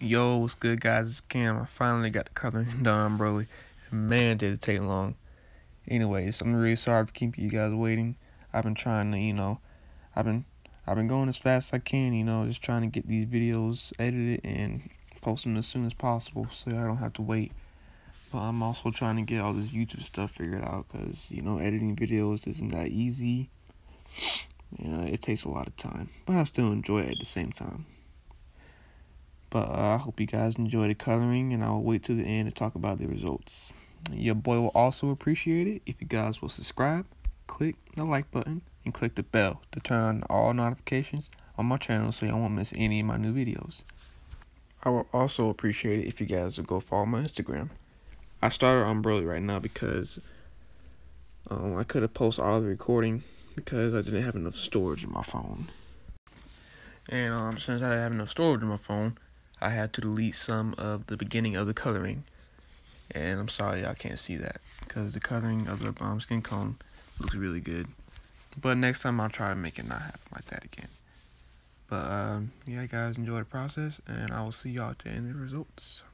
Yo, what's good, guys? It's Cam. I finally got the coloring done on Broly. Man, did it take long. Anyways, I'm really sorry for keeping you guys waiting. I've been trying to, I've been going as fast as I can, just trying to get these videos edited and post them as soon as possible so I don't have to wait. But I'm also trying to get all this YouTube stuff figured out because, editing videos isn't that easy. It takes a lot of time, but I still enjoy it at the same time. But I hope you guys enjoy the coloring, and I'll wait till the end to talk about the results. Your boy will also appreciate it if you guys will subscribe, click the like button, and click the bell to turn on all notifications on my channel so you won't miss any of my new videos. I will also appreciate it if you guys will go follow my Instagram. I started on Broly right now because I could have posted all the recording because I didn't have enough storage in my phone. And since I didn't have enough storage in my phone, I had to delete some of the beginning of the coloring, and I'm sorry I can't see that because the coloring of the skin cone looks really good. But next time I'll try to make it not happen like that again. But yeah, guys, enjoy the process, and I will see y'all at the end of the results.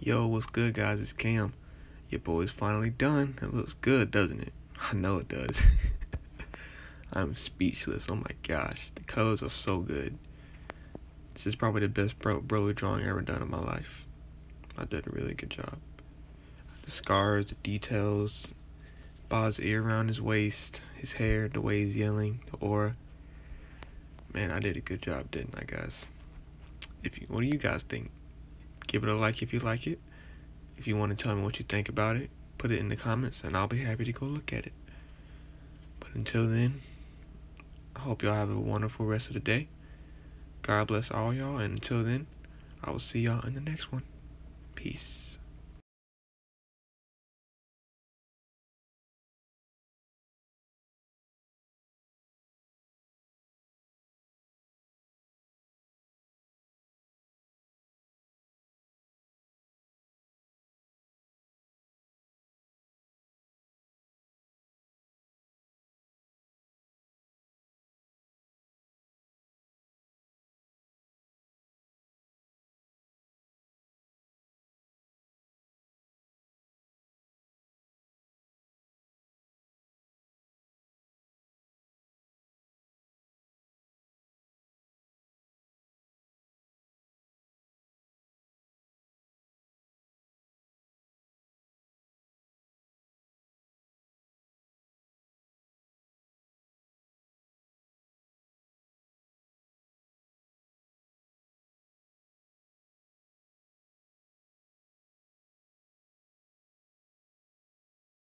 Yo, what's good, guys? It's Cam. Your boy's finally done. It looks good, doesn't it? I know it does. I'm speechless. Oh my gosh, the colors are so good. This is probably the best Broly drawing I've ever done in my life. I did a really good job. The scars, the details, Bob's ear around his waist, his hair, the way he's yelling, the aura. Man, I did a good job, didn't I, guys? What do you guys think? Give it a like if you like it. If you want to tell me what you think about it, put it in the comments, and I'll be happy to go look at it. But until then, I hope y'all have a wonderful rest of the day. God bless all y'all, and until then, I will see y'all in the next one. Peace.